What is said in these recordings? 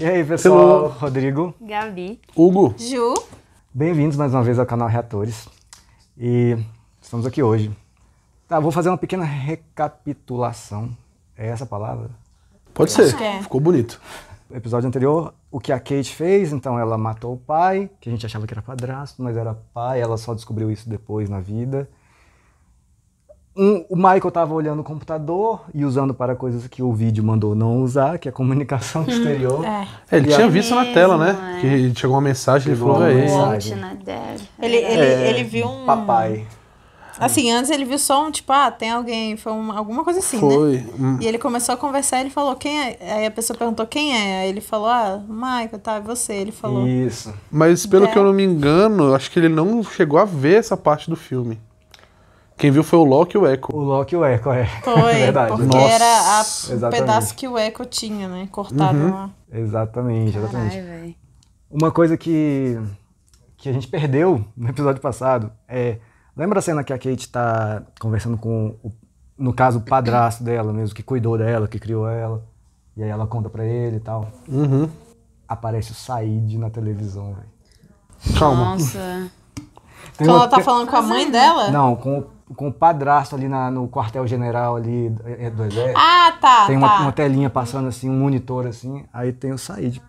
E aí, pessoal? Hello. Rodrigo, Gabi, Hugo, Ju. Bem-vindos mais uma vez ao canal Reatores. E estamos aqui hoje. Tá, vou fazer uma pequena recapitulação. É essa a palavra? Pode ser. É. Ficou bonito. No episódio anterior, o que a Kate fez, então ela matou o pai, que a gente achava que era padrasto, mas era pai, ela só descobriu isso depois na vida. O Michael estava olhando o computador e usando para coisas que o vídeo mandou não usar, que é comunicação exterior. Ele tinha visto na tela, né? Que chegou uma mensagem, ele falou, ele viu um... Papai. Assim, antes ele viu só um, tipo, ah, tem alguém, foi alguma coisa assim, né? E ele começou a conversar, ele falou, quem é? Aí a pessoa perguntou, quem é? Aí ele falou, ah, Michael, tá, é você. Ele falou... Isso. Mas pelo que eu não me engano, acho que ele não chegou a ver essa parte do filme. Quem viu foi o Locke e o Echo. O Locke e o Echo, é. Foi, verdade. Porque era o pedaço que o Echo tinha, né? Cortado lá. Exatamente, exatamente. Carai, uma coisa que a gente perdeu no episódio passado é... Lembra a cena que a Kate tá conversando com, no caso, o padrasto dela mesmo, que cuidou dela, que criou ela. E aí ela conta pra ele e tal. Aparece o Said na televisão, velho. Calma. Nossa. Então ela tá falando com a mãe dela? Não, com o padrasto ali no quartel-general ali do exército. Ah, tá, tem uma telinha passando assim, um monitor assim, aí tem o Said,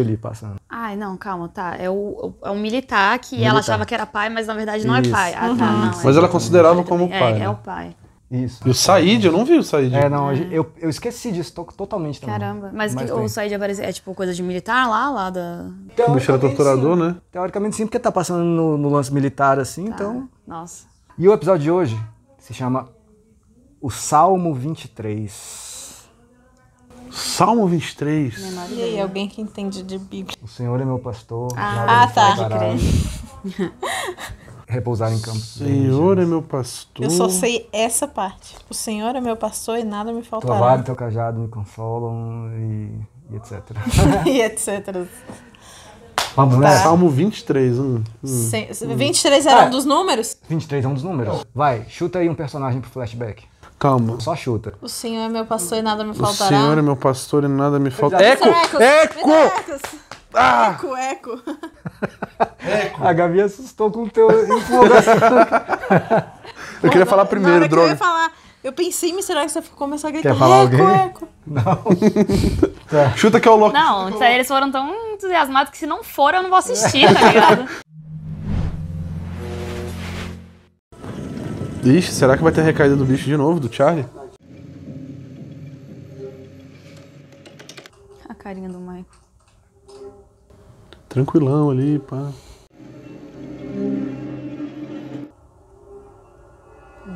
ali passando. Ai, não, calma, tá, é um militar que ela achava que era pai, mas na verdade não é pai. Ah, tá, não. Mas ela considerava como pai, né? É o pai. Isso. E o Said, eu não vi o Said. É, não, eu esqueci disso totalmente também. Caramba, mas o Said aparece, é tipo coisa de militar lá da... O bicho era torturador, né? Teoricamente sim, porque tá passando no lance militar assim, então... Nossa. E o episódio de hoje se chama o Salmo 23. Salmo 23? E aí, alguém que entende de Bíblia. O Senhor é meu pastor. Ah, tá. Repousar em campo. Senhor é meu pastor. Eu só sei essa parte. O Senhor é meu pastor e nada me faltará. Tua vara e teu cajado me consolam e etc. E etc. Vamos, né? Salmo 23. 23 era um dos números? 23 é um dos números. Vai, chuta aí um personagem pro flashback. Calma. Só chuta. O Senhor é meu pastor e nada me faltará. O Senhor é meu pastor e nada me faltará. Echo! Echo! A Gabi assustou com o teu empolgação. Eu queria falar primeiro, droga. Eu pensei, mas será que você começou a gritar? Quer falar alguém? Eco. Não. É. Chuta que é o Locke. Não, eles foram tão entusiasmados que se não for, eu não vou assistir, tá ligado? Ixi, será que vai ter recaída do bicho de novo, do Charlie? A carinha do Michael. Tranquilão ali, pá.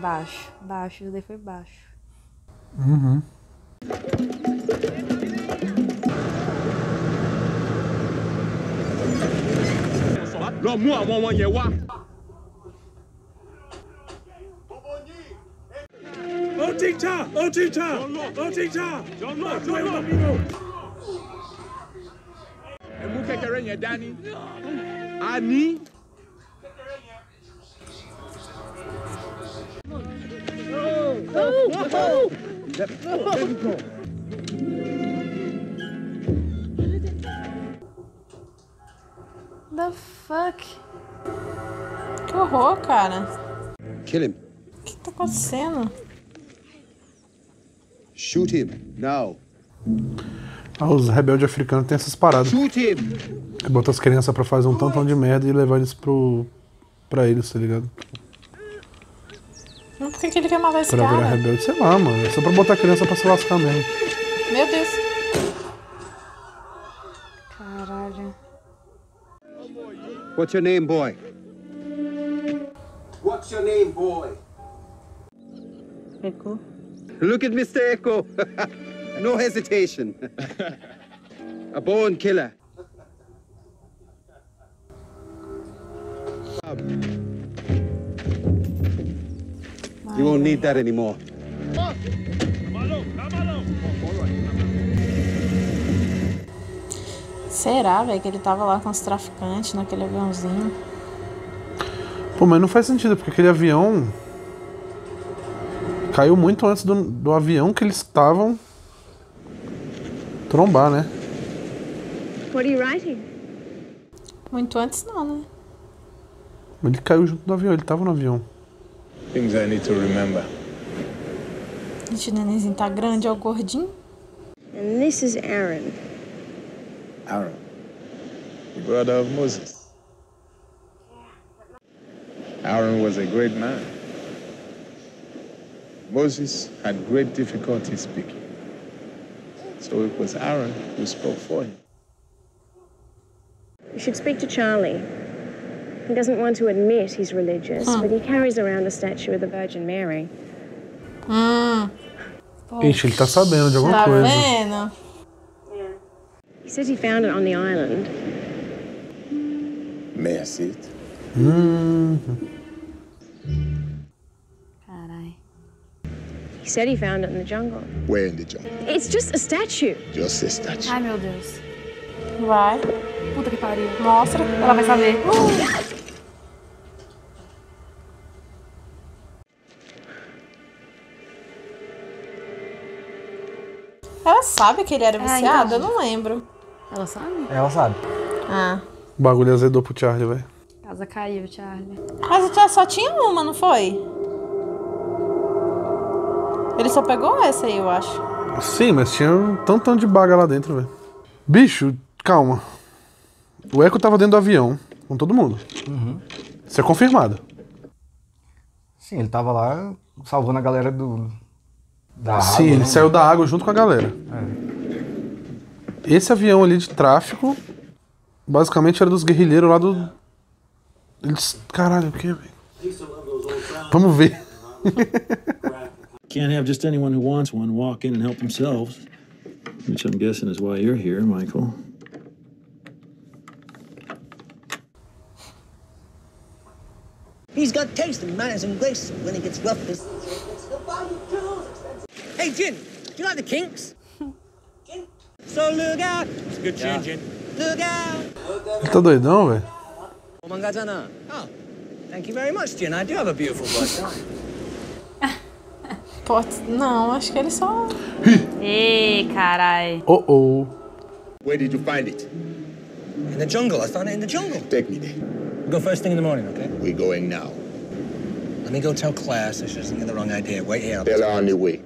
Baixo, baixo, daí foi baixo. The fuck? Que horror, cara. Kill him. O que tá acontecendo? Shoot him, now. Ah, os rebeldes africanos têm essas paradas. Shoot him! Que botam as crianças pra fazer um tantão de merda e levar eles pra eles, tá ligado? Mas por que ele quer matar esse cara? Pra virar rebelde, sei lá, mano. É só pra botar a criança pra se lascar mesmo. Meu Deus. What's your name, boy? What's your name, boy? Eko. Look at Mr. Eko. No hesitation. A born killer. You won't need that anymore. Será, velho, que ele tava lá com os traficantes naquele aviãozinho? Pô, mas não faz sentido, porque aquele avião caiu muito antes do avião que eles estavam trombar, né? What are you writing? Muito antes não, né? Ele caiu junto do avião, ele tava no avião. Things I need to remember. Gente, o nenenzinho tá grande, é o gordinho. And this is Aaron. Aaron, the brother of Moses. Aaron was a great man. Moses had great difficulty speaking. So it was Aaron who spoke for him. You should speak to Charlie. He doesn't want to admit he's religious, but he carries around a statue of the Virgin Mary. Ixi, ele tá sabendo de alguma coisa. Tá vendo? He says he found it on the island. May I see it? Carai. He said he found it in the jungle. Where in the jungle? It's just a statue. Just a statue. Ai, meu Deus. Vai. Puta que pariu. Mostra, ela vai saber. Ela sabe que ele era viciado? Eu não lembro. Ela sabe? Ela sabe. Ah. O bagulho azedou pro Charlie, velho. A casa caiu, Charlie. Mas só tinha uma, não foi? Ele só pegou essa aí, eu acho. Sim, mas tinha um tantão de baga lá dentro, velho. Bicho, calma. O Echo tava dentro do avião, com todo mundo. Uhum. Isso é confirmado. Sim, ele tava lá salvando a galera da água. Sim, ele saiu da água junto com a galera. É. Esse avião ali de tráfico, basicamente era dos guerrilheiros lá do... Eles... Caralho, o que, velho? Vamos ver. Can't have just anyone who wants one walk in and help themselves, which I'm guessing is why you're here, Michael. He's got taste and manners and grace when it gets rough. Hey, Jin, do you like the Kinks? Jin? So look out. It's a good tune, Jin. Look out. Tá doidão, velho? Oh, thank you very much, Jin. I do have a beautiful voice. Não, acho que ele só... Ei, carai. Oh. Where did you find it? In the jungle. I found it in the jungle. Take me there. We'll go first thing in the morning, okay? We're going now. Let me go tell class so she doesn't get the wrong idea. Wait here. They're on the way.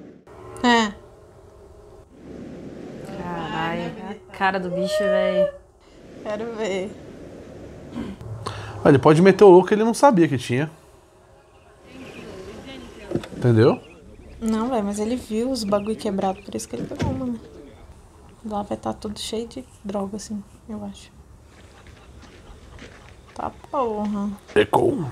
É. Carai, a cara do bicho, velho. Quero ver. Ele pode meter o louco que ele não sabia que tinha. Entendeu? Não, velho, mas ele viu os bagulho quebrado, por isso que ele pegou uma, né? Lá vai estar tudo cheio de droga, assim, eu acho. Tá porra. Pecou.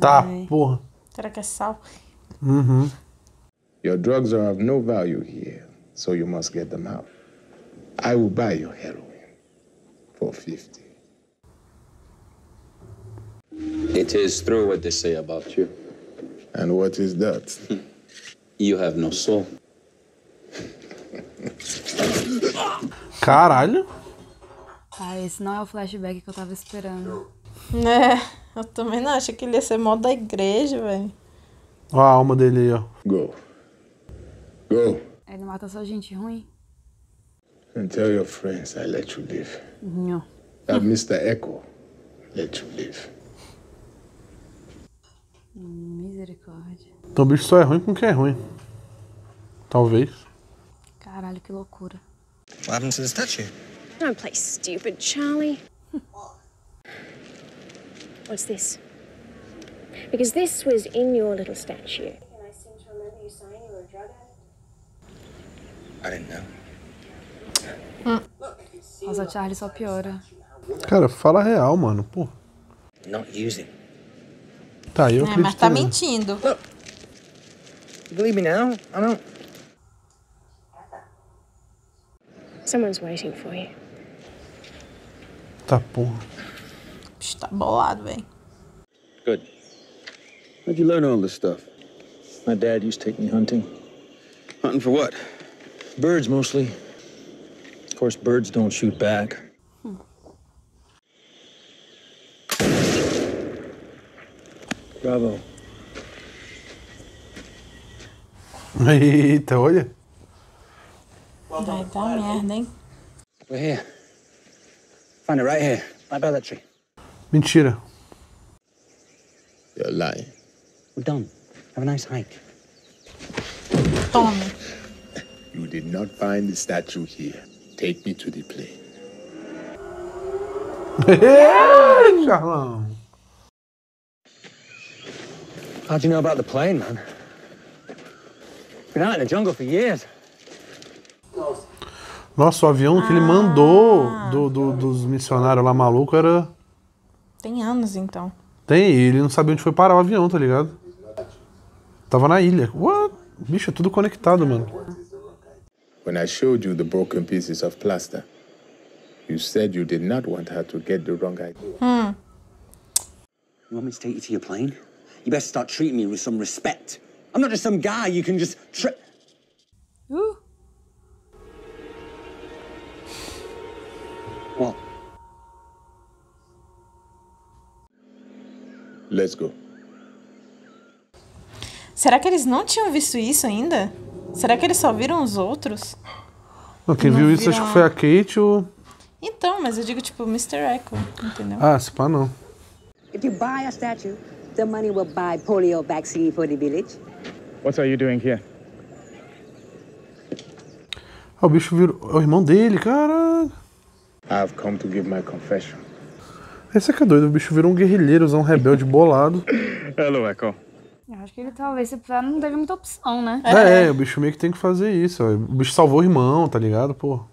Tá porra. Será que é sal? Uhum. Your drugs are of no value here. So you must get them out. I will buy your heroin for 50. It is true what they say about you. And what is that? You have no soul. Caralho. Ah, esse não é o flashback que eu tava esperando. É, eu também não. Achei que ele ia ser mó da igreja, velho. Ó a alma dele aí, ó. Go. Ele mata só gente ruim. And tell your friends I let you live. Não. That Mr. Eko let you live. Misericórdia. Então o bicho só é ruim com quem é ruim. Talvez. Caralho, que loucura. What happened to the statue? Don't play stupid, Charlie. What's this? Because this was in your little statue. And I seem to remember you saying you were a drug addict. Nossa, o Charlie só piora. Cara, fala real, mano, pô. Tá, eu acredito. Mas tá mentindo. Believe me now? I don't. Someone's waiting for you. Tá porra. Tá bolado, velho. Good. How'd you learn all this stuff? My dad used to take me hunting. Hunting for what? Birds, mostly. Of course, birds don't shoot back. Bravo. Eita, olha. Vai dar merda, hein? We're here. Find it right here. My belletry. Mentira. You're lying. We're done. Have a nice hike. Toma. You did not find the statue here. Take me to the plane. Charlão. How do you know about the plane, man? Been out in the jungle for years. Nossa, o avião que ele mandou dos missionários lá maluco era... Tem anos, então. Tem, e ele não sabia onde foi parar o avião, tá ligado? Tava na ilha. What? Bicho, é tudo conectado, mano. When I showed you the broken pieces of plaster, you said you did not want her to get the wrong idea. You want me to take you to your plane? You better start treating me with some respect. I'm not just some guy you can just... What? Let's go. Será que eles não tinham visto isso ainda? Será que eles só viram os outros? Não, quem viu isso acho que foi a Kate ou... Então, mas eu digo tipo Mr. Eko, entendeu? Ah, se pá não. If you buy a statue, the money will buy polio vaccine for the village. What are you doing here? Ah, o bicho virou... É o irmão dele, caralho. I've come to give my confession. Esse aqui é doido, o bicho virou um guerrilheiro, um rebelde bolado. Hello, Echo. Eu acho que ele talvez não teve muita opção, né? É, o bicho meio que tem que fazer isso. Ó. O bicho salvou o irmão, tá ligado, pô?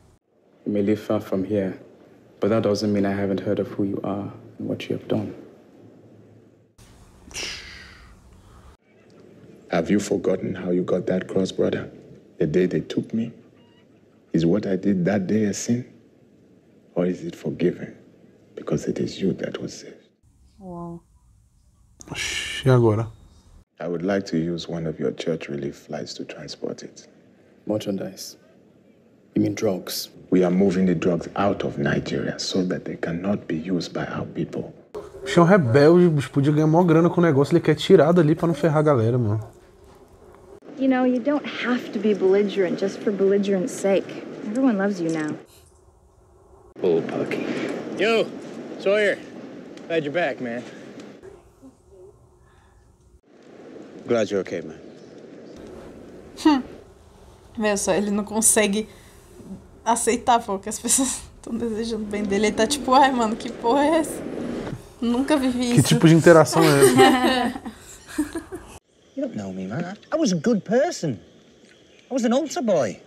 You may live far from here, but that doesn't mean I haven't heard of who you are and what you have done. Have you forgotten how you got that cross, brother? The day they took me? Is what I did that day a sin? Or is it forgiven? Because it is you that was saved. Wow. E agora? I would like to use one of your church relief flights to transport it. Merchandise? You mean drugs? We are moving the drugs out of Nigeria so that they cannot be used by our people. O bicho é um rebelde, bicho podia ganhar maior grana com o negócio, ele quer tirar dali pra não ferrar a galera, mano. You know, you don't have to be belligerent just for belligerent's sake. Everyone loves you now. Bullpucky. Yo, Sawyer. Glad you're back, man. Glad you're okay, man. Vê só, ele não consegue aceitar, pô, que as pessoas estão desejando bem dele. Ele tá tipo, ai, mano, que porra é essa? Nunca vivi isso. Que tipo de interação é essa? You don't know me, man. I was a good person. I was an altar boy.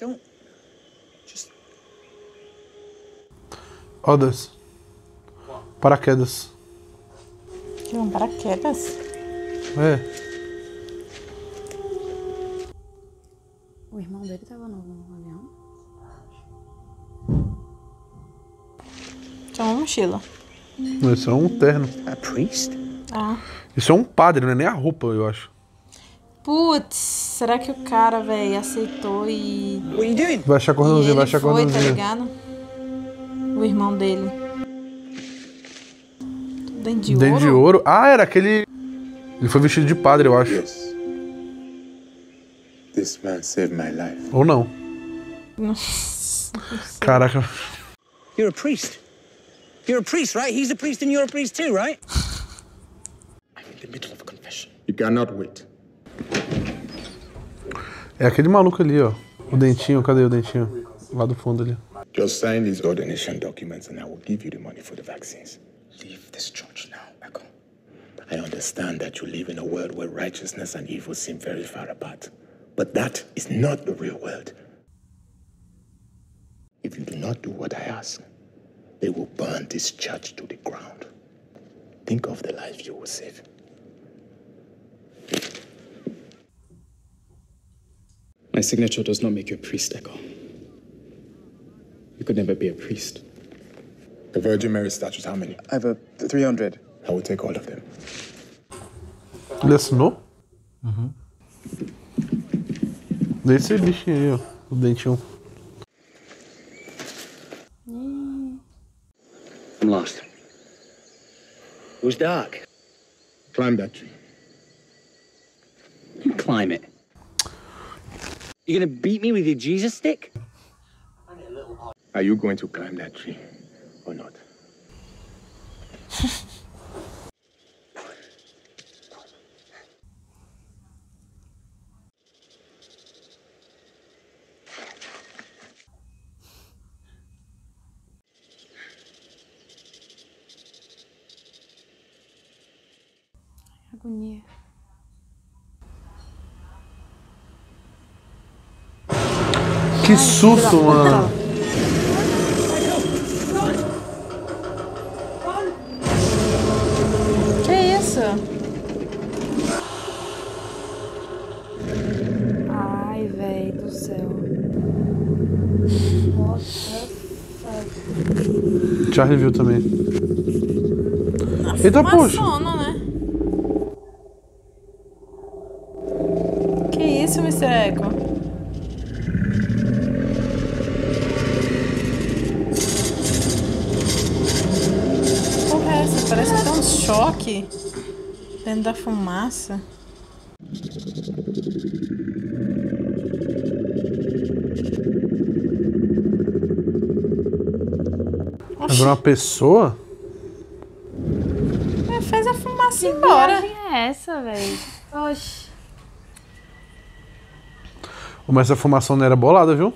Don't... Rodas. Paraquedas. Que um paraquedas? É. O irmão dele tava no avião. Isso é uma mochila. Isso é um terno. A priest? Ah. Isso é um padre, não é nem a roupa, eu acho. Putz, será que o cara, velho, aceitou e... Vai achar cordãozinho, vai achar cordãozinho. Foi, tá ligado? O irmão dele. Dente de ouro? Dente de ouro? Ah, era aquele... Ele foi vestido de padre, eu acho. Yes. This man saved my life. Ou não. Nossa. Caraca. You're a priest. You're a priest, right? He's a priest and you're a priest too, right? I'm in the middle of a confession. You cannot wait. É aquele maluco ali, ó. O dentinho, cadê o dentinho? Lá do fundo ali. Just sign these ordination documents and I will give you the money for the vaccines. Leave this church now, Echo. I understand that you live in a world where righteousness and evil seem very far apart. But that is not the real world. If you do not do what I ask, they will burn this church to the ground. Think of the lives you will save. My signature does not make you a priest, Echo. You could never be a priest. The Virgin Mary statues, how many? I have 300. I will take all of them. Let's know. Esse bichinho aí, ó. O dentinho. I'm lost. It was dark. Climb that tree. climb it. You're gonna beat me with your Jesus stick? Are you going to climb that tree or not? Agonia. Que susto, mano. Que isso? Ai, véi do céu. Charlie viu também. Nossa, eita, poxa. Sono, né? Que isso, Mr. Eko? Choque dentro da fumaça. Agora uma pessoa? É, fez a fumaça ir embora. Que viagem é essa, velho? Oxi. Mas essa fumaça não era bolada, viu?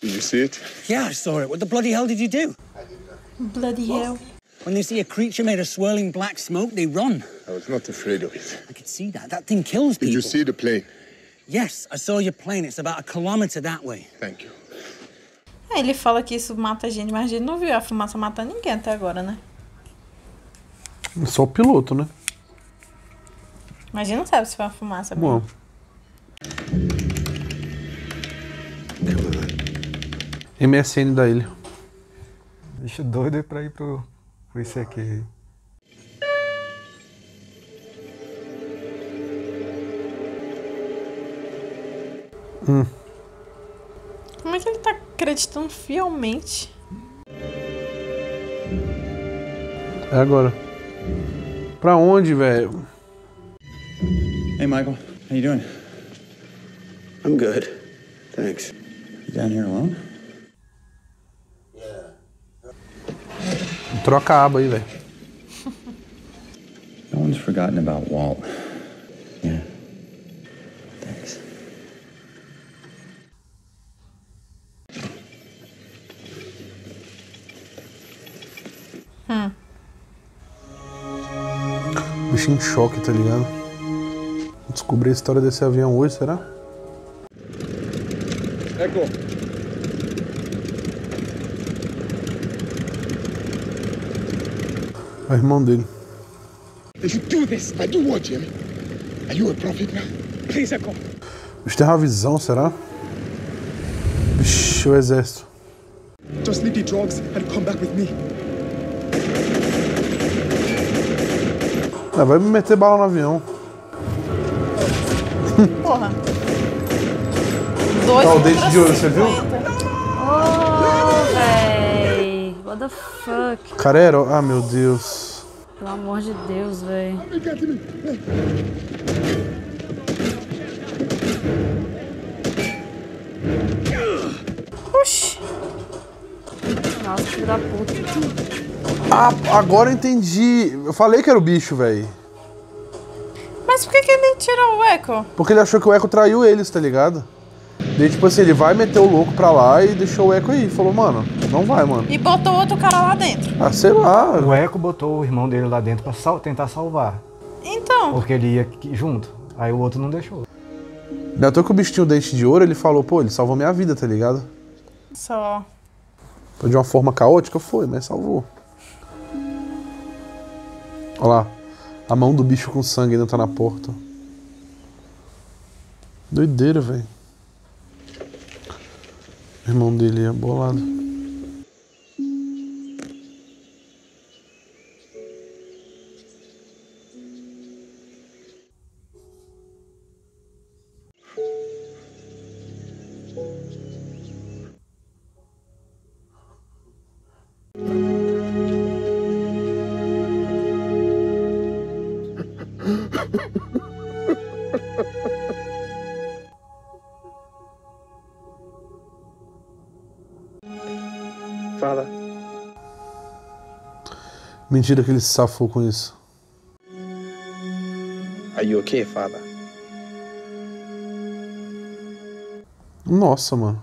Did you see it? Yeah, I saw it. What the bloody hell did you do? I did nothing. Bloody hell. When they see a creature made of swirling black smoke, they run. I was not afraid of it. I could see that. That thing kills people. Did you see the plane? Yes, I saw your plane. It's about a kilometer that way. Thank you. É, ele fala que isso mata a gente, mas a gente não viu a fumaça matar ninguém até agora, né? Só o piloto, né? Mas a gente não sabe se foi uma fumaça. Bom. MSN da ilha. Bicho doido pra ir pro esse aqui. Como é que ele tá acreditando fielmente? É agora. Pra onde, velho? Hey, Michael. How you doing? I'm good. Thanks. You down here alone? Troca a aba aí, velho. No one's forgotten about Walt. Yeah. Thanks. Bicho em choque, tá ligado? Descobri a história desse avião hoje, será? Echo. É o irmão dele. Bicho, tem uma visão, será? Bicho, o exército. Just leave the drugs and come back with me. Ah, vai me meter bala no avião. Porra. Tá o dente de ouro, você viu? What the fuck? Cara, era... Ah, meu Deus. Pelo amor de Deus, velho. Oxi. Nossa, filho da puta. Ah, agora eu entendi. Eu falei que era o bicho, velho. Mas por que ele tirou o Echo? Porque ele achou que o Echo traiu eles, tá ligado? Daí, tipo assim, ele vai meter o louco pra lá e deixou o Echo aí. Falou, mano, não vai, mano. E botou outro cara lá dentro. Ah, sei lá. O Echo botou o irmão dele lá dentro pra tentar salvar. Então. Porque ele ia junto. Aí o outro não deixou. Ainda tô com o bichinho dente de ouro, ele falou, pô, ele salvou minha vida, tá ligado? Só. Foi de uma forma caótica? Foi, mas salvou. Olha lá. A mão do bicho com sangue ainda tá na porta. Doideira, velho. O irmão dele é bolado. Fala. Mentira que ele se safou com isso. Are you okay, Father? Nossa, mano.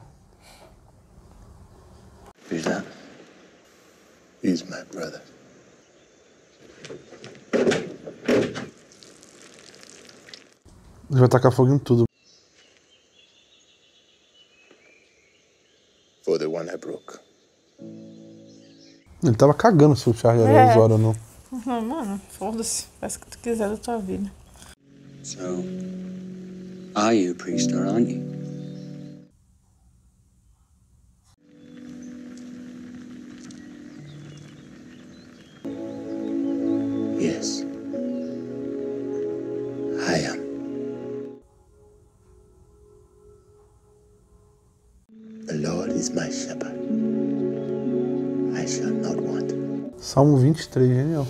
Who's that? He's my brother. Ele vai tacar fogo em tudo. For the one I broke. Ele tava cagando se o Charlie era usado ou não. Mano, foda-se. Faz o que tu quiser da tua vida. So, are you a priest or aren't you? Yes. I am. The Lord is my shepherd. I shall not want. Salmo 23, genial.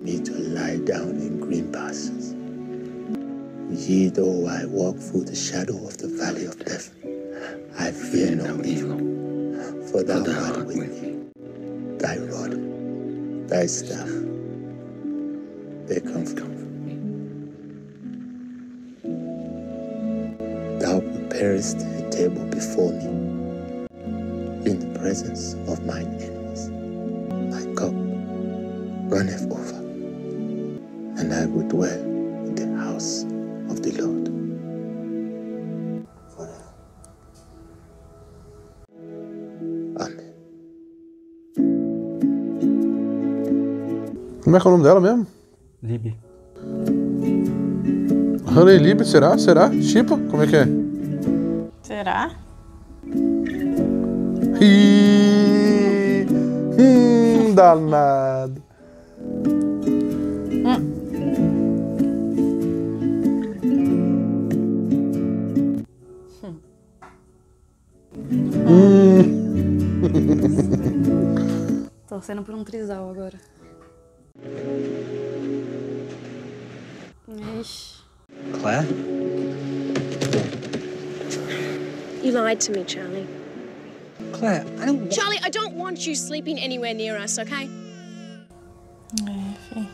Me to lie down in green pastures. Yea, though I walk through the shadow of the valley of death, I fear no evil, for thou art with me. Thy rod, thy staff, they comfort me. Thou preparest a table before me in the presence of mine enemies. My cup runneth over, and I will dwell in the house of the Lord. Amém. Como é que é o nome dela mesmo? Lib. Honey Lib, será? Será? Tipo? Como é que é? Será? Danado. Torcendo por um trisal agora. Ixi. Claire? You lied to me, Charlie. Claire, I don't want... Charlie, I don't want you sleeping anywhere near us, okay? Enfim.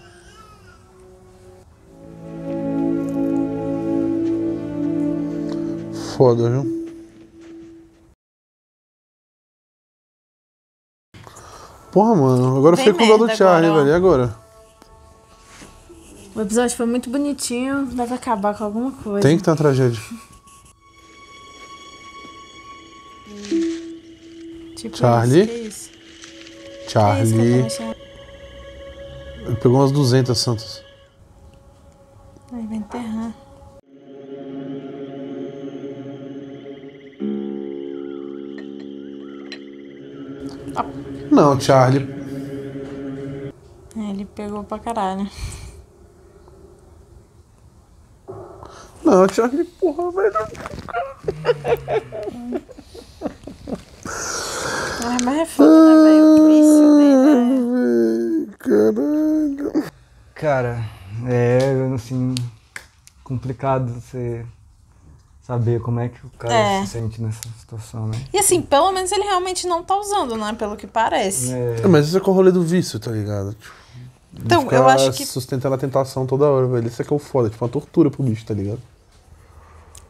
Foda, viu? Porra, mano, agora eu fiquei com o dó do Charlie, velho, e agora? O episódio foi muito bonitinho, deve acabar com alguma coisa. Tem que ter uma tragédia. Tipo Charlie. Isso, que é isso? Charlie. Que é isso que ele pegou umas 200 santas. Aí vai enterrar. Não, Charlie. Ele pegou pra caralho. Não, Charlie, porra, velho. Ai, mas é foda, né, velho? O vício dele, né? Caralho. Cara, é, assim, complicado você saber como é que o cara se sente nessa situação, né? E assim, pelo menos ele realmente não tá usando, né? Pelo que parece. É, mas isso é com o rolê do vício, tá ligado? Tipo, então, eu acho que... sustentando a tentação toda hora, velho. Isso é que é o foda, tipo uma tortura pro bicho, tá ligado?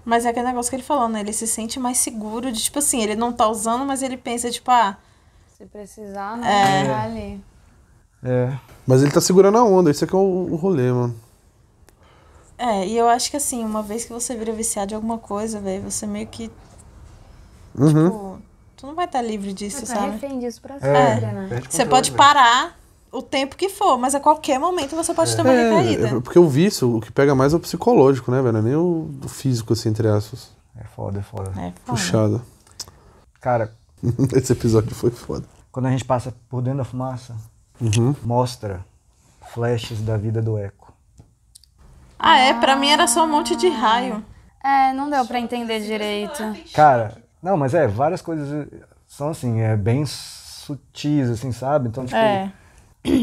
Mas é aquele negócio que ele falou, né? Ele se sente mais seguro de, tipo assim, ele não tá usando, mas ele pensa, tipo, ah... Se precisar, não vai ali. É. Mas ele tá segurando a onda, isso é que é o rolê, mano. É, e eu acho que assim, uma vez que você vira viciado de alguma coisa, velho, você meio que, tipo, tu não vai estar livre disso, você sabe? Você refém disso pra sempre, né? Você pode parar o tempo que for, mas a qualquer momento você pode tomar recaída. É, porque o vício, o que pega mais é o psicológico, né, velho? Não é nem o físico, assim, entre aspas. É foda, é foda. É foda. Puxado. Cara... Esse episódio foi foda. Quando a gente passa por dentro da fumaça, mostra flashes da vida do Echo. Ah, é? Pra mim era só um monte de raio. É, não deu pra entender direito. Cara, não, mas várias coisas são assim, bem sutis, assim, sabe? Então, tipo,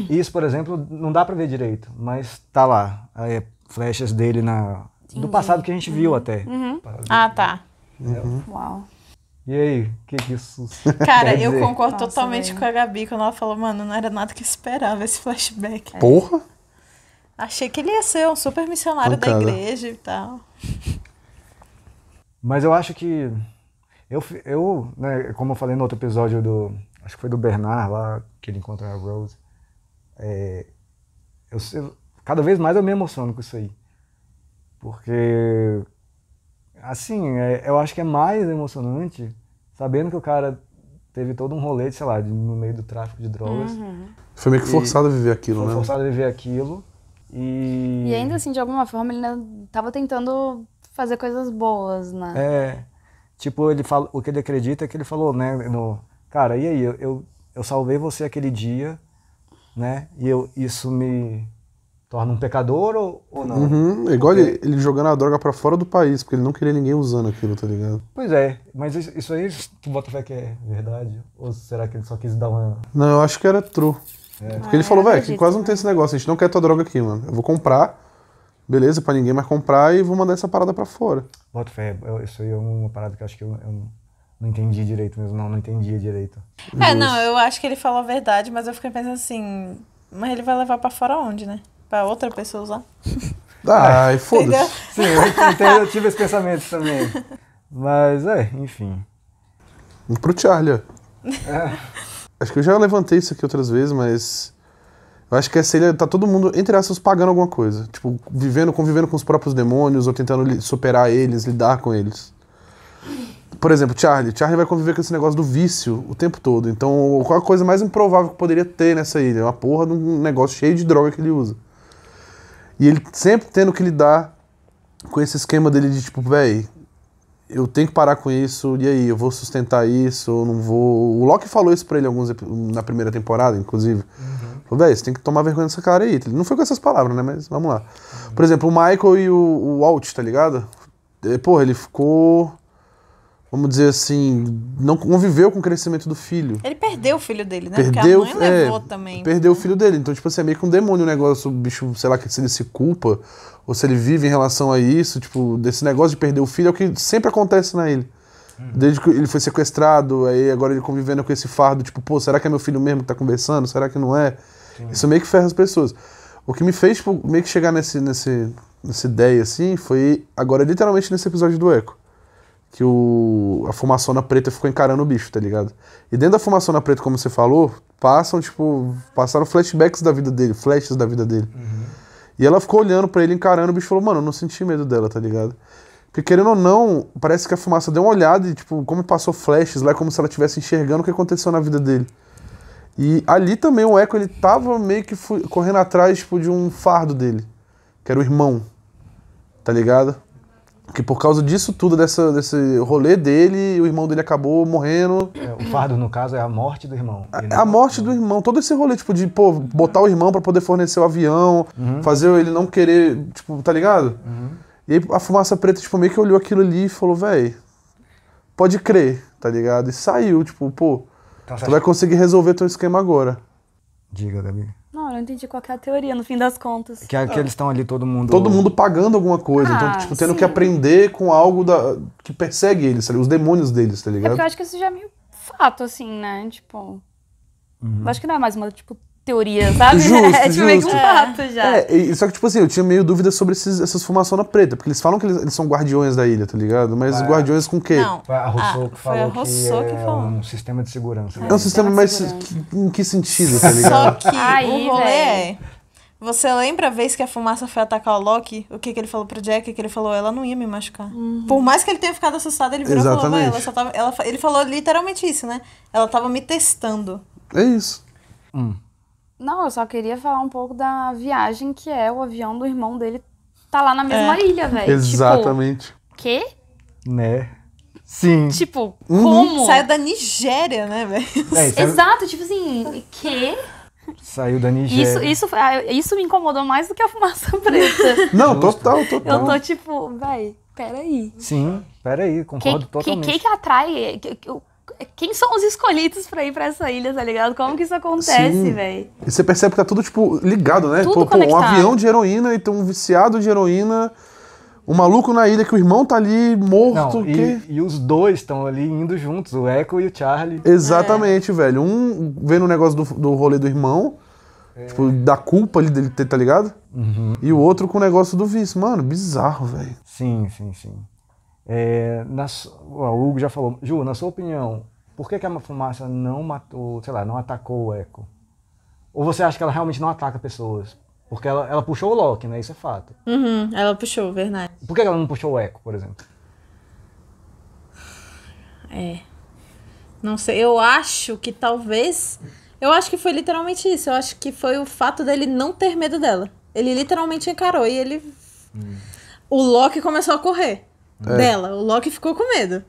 isso, por exemplo, não dá pra ver direito, mas tá lá. É flechas dele na... do passado que a gente viu até. Ah, tá. Uau. E aí, o que isso... Cara, eu concordo totalmente com a Gabi, quando ela falou, mano, não era nada que esperava esse flashback. Porra! Achei que ele ia ser um super missionário da igreja e tal. Mas eu acho que... Eu né, como eu falei no outro episódio do... Acho que foi do Bernard lá, que ele encontra a Rose. Cada vez mais eu me emociono com isso aí. Porque, assim, eu acho que é mais emocionante sabendo que o cara teve todo um rolê, sei lá, no meio do tráfico de drogas. Foi meio que forçado a viver aquilo, né? Foi forçado a viver aquilo. E ainda assim, de alguma forma, ele ainda tava tentando fazer coisas boas, né? É, tipo, ele fala, o que ele acredita é que ele falou, né, cara, e aí, eu salvei você aquele dia, né, e isso me... torna um pecador ou não? Igual ele jogando a droga pra fora do país, porque ele não queria ninguém usando aquilo, tá ligado? Pois é, mas isso aí, tu bota fé que é verdade? Ou será que ele só quis dar uma... Não, eu acho que era true. É. Porque ele falou, velho, que quase não tem esse negócio, a gente não quer tua droga aqui, mano. Eu vou comprar, beleza, pra ninguém mais comprar, e vou mandar essa parada pra fora. Bota fé, isso aí é uma parada que eu acho que eu não entendi direito mesmo, não entendia direito. É, não, eu acho que ele falou a verdade, mas eu fiquei pensando assim, mas ele vai levar pra fora onde, né? Pra outra pessoa usar. Ai, foda-se. Sim, eu tive esse pensamento também. Mas, enfim. Pro Charlie, acho que eu já levantei isso aqui outras vezes, mas... Eu acho que essa ilha tá todo mundo, entre aspas, pagando alguma coisa. Tipo, convivendo com os próprios demônios, ou tentando superar eles, lidar com eles. Por exemplo, Charlie vai conviver com esse negócio do vício o tempo todo. Então, qual a coisa mais improvável que poderia ter nessa ilha? É uma porra de um negócio cheio de droga que ele usa. E ele sempre tendo que lidar com esse esquema dele de tipo, véi, eu tenho que parar com isso, e aí, eu vou sustentar isso, eu não vou... O Locke falou isso pra ele na primeira temporada, inclusive. Falou, véi, você tem que tomar vergonha dessa cara aí. Ele não foi com essas palavras, né, mas vamos lá. Por exemplo, o Michael e o Walt, tá ligado? Porra, ele ficou... Vamos dizer assim, não conviveu com o crescimento do filho. Ele perdeu o filho dele, né? Porque a mãe levou também. Perdeu o filho dele. Então, tipo assim, é meio que um demônio o negócio, o bicho, sei lá, se ele se culpa, ou se ele vive em relação a isso, tipo, desse negócio de perder o filho é o que sempre acontece na ilha. Desde que ele foi sequestrado, aí agora ele convivendo com esse fardo, tipo, pô, será que é meu filho mesmo que tá conversando? Será que não é? Isso meio que ferra as pessoas. O que me fez, tipo, meio que chegar nessa ideia, assim, foi agora literalmente nesse episódio do Echo. Que a fumaçona preta ficou encarando o bicho, tá ligado? E dentro da fumaçona preta, como você falou, passaram flashbacks da vida dele, flashes da vida dele. E ela ficou olhando pra ele, encarando, o bicho falou, mano, eu não senti medo dela, tá ligado? Porque querendo ou não, parece que a fumaça deu uma olhada e, tipo, como passou flashes lá, é como se ela estivesse enxergando o que aconteceu na vida dele. E ali também o Echo, ele tava meio que correndo atrás, tipo, de um fardo dele, que era o irmão, tá ligado? Que por causa disso tudo, desse rolê dele, o irmão dele acabou morrendo. O fardo, no caso, é a morte do irmão. A morte do irmão. Todo esse rolê, tipo, de, pô, botar o irmão pra poder fornecer o avião, fazer ele não querer, tipo, tá ligado? E aí a fumaça preta, tipo, meio que olhou aquilo ali e falou, véi, pode crer, tá ligado? E saiu, tipo, pô, então, tu vai conseguir resolver teu esquema agora. Diga, Gabi. Não, eu não entendi qual que é a teoria, no fim das contas. Que eles estão ali, todo mundo pagando alguma coisa, então, tipo, tendo que aprender com algo que persegue eles, os demônios deles, tá ligado? É porque eu acho que isso já é meio fato, assim, né? Tipo... Eu acho que não é mais uma, tipo, teoria, sabe? Justo, é tipo meio que um fato já. Só que, tipo assim, eu tinha meio dúvida sobre essas fumaçonas pretas, porque eles falam que eles são guardiões da ilha, tá ligado? Mas guardiões com o quê? Não, a Rousseau falou que é um sistema de segurança. É um sistema, mas em que sentido, tá ligado? Só que o rolê você lembra a vez que a fumaça foi atacar o Locke? O que ele falou pro Jack? O que ele falou? Ela não ia me machucar. Por mais que ele tenha ficado assustado, ele virou e falou, ele falou literalmente isso, né? Ela tava me testando. É isso. Não, eu só queria falar um pouco da viagem que é o avião do irmão dele tá lá na mesma ilha, velho. Exatamente. Tipo, quê? Né? Sim. Tipo, como? Saiu da Nigéria, né, velho? Exato, tipo assim, quê? Saiu da Nigéria. Isso me incomodou mais do que a fumaça preta. Não, total. Eu tô tipo, velho, peraí. Sim, peraí, concordo totalmente. O que atrai... Quem são os escolhidos pra ir pra essa ilha, tá ligado? Como que isso acontece, velho? E você percebe que tá tudo, tipo, ligado, né? Tudo conectado. Um avião de heroína e tem um viciado de heroína, um maluco na ilha que o irmão tá ali morto. Não, e os dois estão ali indo juntos, o Echo e o Charlie. Exatamente, velho. Um vendo o negócio do rolê do irmão, tipo, da culpa ali dele, tá ligado? Uhum. E o outro com o negócio do vício. Mano, bizarro, velho. Sim, sim, sim. O Hugo já falou. Ju, na sua opinião, por que a fumaça não matou, sei lá, não atacou o Echo? Ou você acha que ela realmente não ataca pessoas? Porque ela puxou o Locke, né? Isso é fato. Uhum, ela puxou, verdade. Por que ela não puxou o Echo, por exemplo? Não sei, eu acho que talvez... Eu acho que foi literalmente isso. Eu acho que foi o fato dele não ter medo dela. Ele literalmente encarou e ele... O Locke começou a correr. Dela. O Locke ficou com medo.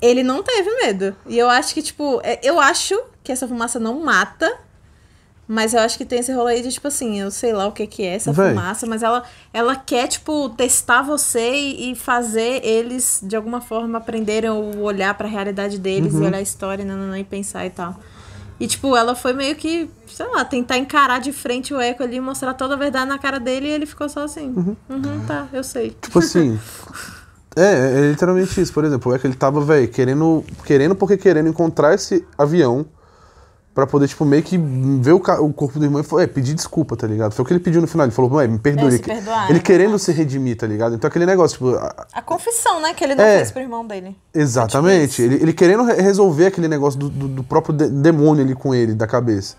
Ele não teve medo. E eu acho que, tipo... Eu acho que essa fumaça não mata. Mas eu acho que tem esse rolê aí de, tipo assim... Eu sei lá o que é essa fumaça. Mas ela quer, tipo, testar você e fazer eles, de alguma forma, aprenderem o olhar pra realidade deles. Uhum. E olhar a história e pensar e tal. E, tipo, ela foi meio que... Sei lá, tentar encarar de frente o Echo ali e mostrar toda a verdade na cara dele. E ele ficou só assim... Uhum, tá, eu sei. Tipo assim... É literalmente isso. Por exemplo, o Echo, ele tava, velho, querendo encontrar esse avião pra poder, tipo, meio que ver o corpo do irmão e falou, pedir desculpa, tá ligado? Foi o que ele pediu no final. Ele falou, me perdoe. Ele querendo se redimir, tá ligado? Então aquele negócio, tipo... A confissão, né? Que ele não fez pro irmão dele. Exatamente. Tipo ele querendo resolver aquele negócio do próprio demônio ali com ele, da cabeça.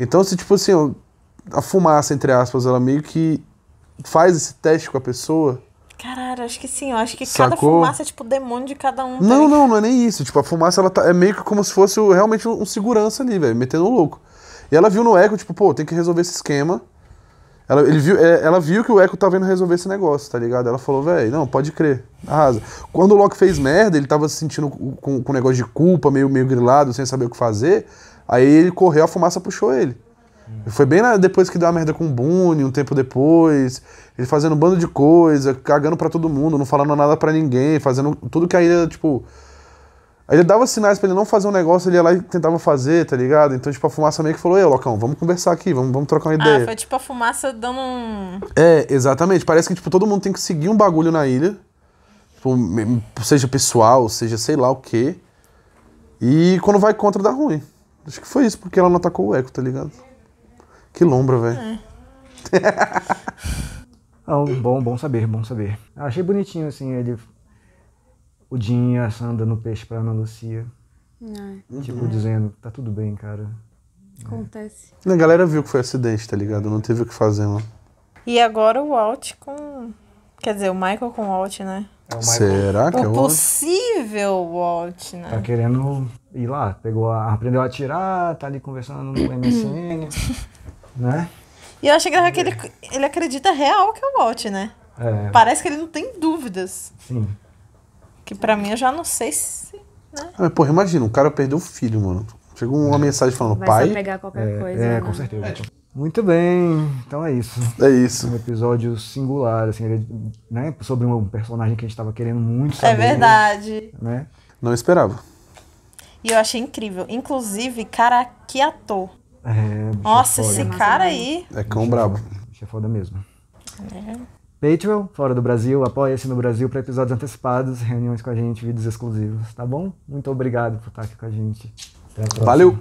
Então, se, tipo assim, a fumaça, entre aspas, ela meio que faz esse teste com a pessoa... Caralho, acho que sim. Eu acho que cada fumaça é tipo o demônio de cada um. Não, não é nem isso. Tipo, a fumaça, ela é meio que como se fosse realmente um segurança ali, velho, metendo o louco. E ela viu no Echo, tipo, pô, tem que resolver esse esquema. Ela viu que o Echo tava indo resolver esse negócio, tá ligado? Ela falou, velho, não, pode crer, arrasa. Quando o Locke fez merda, ele tava se sentindo com um negócio de culpa, meio grilado, sem saber o que fazer. Aí ele correu, a fumaça puxou ele. Foi bem depois que deu a merda com o Boone, um tempo depois, ele fazendo um bando de coisa, cagando pra todo mundo, não falando nada pra ninguém, fazendo tudo que a ilha, tipo... A ilha dava sinais pra ele não fazer um negócio, ele ia lá e tentava fazer, tá ligado? Então, tipo, a fumaça meio que falou, ei, Locão, vamos conversar aqui, vamos trocar uma ideia. Ah, foi tipo a fumaça dando um... Exatamente, parece que, tipo, todo mundo tem que seguir um bagulho na ilha, tipo, seja pessoal, seja sei lá o quê, e quando vai contra dá ruim. Acho que foi isso, porque ela não atacou o Echo, tá ligado? Que lombra, velho. Bom saber, bom saber. Eu achei bonitinho, assim, o Jim e a Sam dando peixe pra Ana Lucia. Tipo, dizendo, tá tudo bem, cara. Acontece. A galera viu que foi acidente, tá ligado? Não teve o que fazer, mano. E agora o Walt com... Quer dizer, o Michael com o Walt, né? Será que é o Walt? O possível Walt, né? Tá querendo ir lá. Aprendeu a atirar, tá ali conversando no MSN... Né? E eu achei que ele acredita real que é o Walt, né? Parece que ele não tem dúvidas. Sim. Que pra mim eu já não sei se... Né? Porra, imagina, o cara perdeu o filho, mano. Chegou uma mensagem falando, vai pai... Vai pegar qualquer coisa. Com certeza. Muito bem, então é isso. É isso. Um episódio singular, assim, né? Sobre um personagem que a gente tava querendo muito saber. É verdade. Né? Não esperava. E eu achei incrível. Inclusive, cara, que ator. Nossa, foda. Esse cara aí... É cão brabo. Bicho é foda mesmo. Patreon, fora do Brasil, apoia-se no Brasil para episódios antecipados, reuniões com a gente, vídeos exclusivos, tá bom? Muito obrigado por estar aqui com a gente. Até a próxima. Valeu!